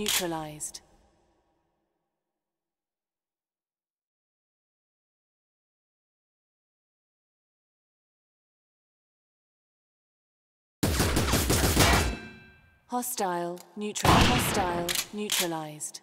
neutralized. Hostile neutralized.